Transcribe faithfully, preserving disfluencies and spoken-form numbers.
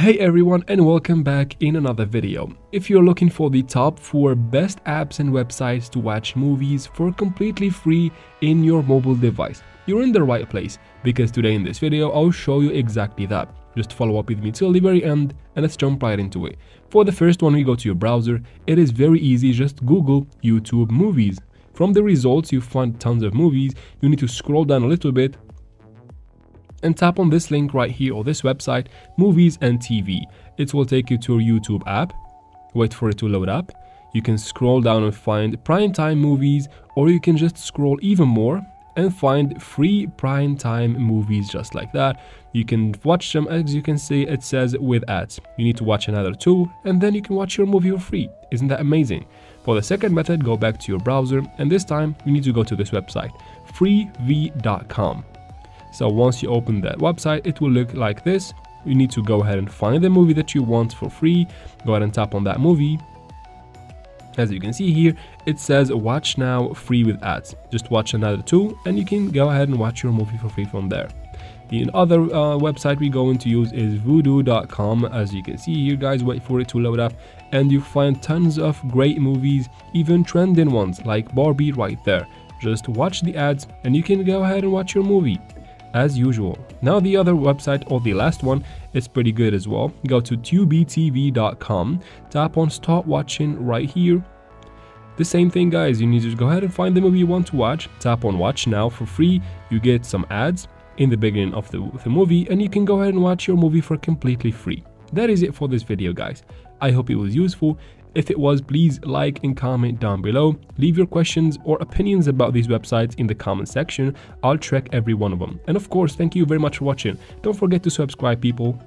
Hey everyone and welcome back in another video. If you're looking for the top four best apps and websites to watch movies for completely free in your mobile device, you're in the right place, because today in this video I'll show you exactly that. Just follow up with me till the very end and let's jump right into it. For the first one, we go to your browser. It is very easy, just Google YouTube movies. From the results you find tons of movies. You need to scroll down a little bit and tap on this link right here, or this website, movies and T V. It will take you to your YouTube app. Wait for it to load up. You can scroll down and find primetime movies, or you can just scroll even more and find free primetime movies just like that. You can watch them. As you can see, it says with ads. You need to watch another two and then you can watch your movie for free. Isn't that amazing? For the second method, go back to your browser, and this time you need to go to this website, free v dot com. So once you open that website, it will look like this. You need to go ahead and find the movie that you want for free. Go ahead and tap on that movie. As you can see here, it says watch now, free with ads. Just watch another two and you can go ahead and watch your movie for free from there. The other uh, website we're going to use is voodoo dot com. As you can see here, guys, wait for it to load up and you find tons of great movies, even trending ones like Barbie right there. Just watch the ads and you can go ahead and watch your movie as usual. Now the other website, or the last one, is pretty good as well. Go to tube t v dot com, tap on start watching right here. The same thing, guys, you need to go ahead and find the movie you want to watch, tap on watch now for free. You get some ads in the beginning of the, the movie and you can go ahead and watch your movie for completely free. That is it for this video, guys. I hope it was useful. If it was, please like and comment down below. Leave your questions or opinions about these websites in the comment section. I'll track every one of them. And of course, thank you very much for watching. Don't forget to subscribe, people.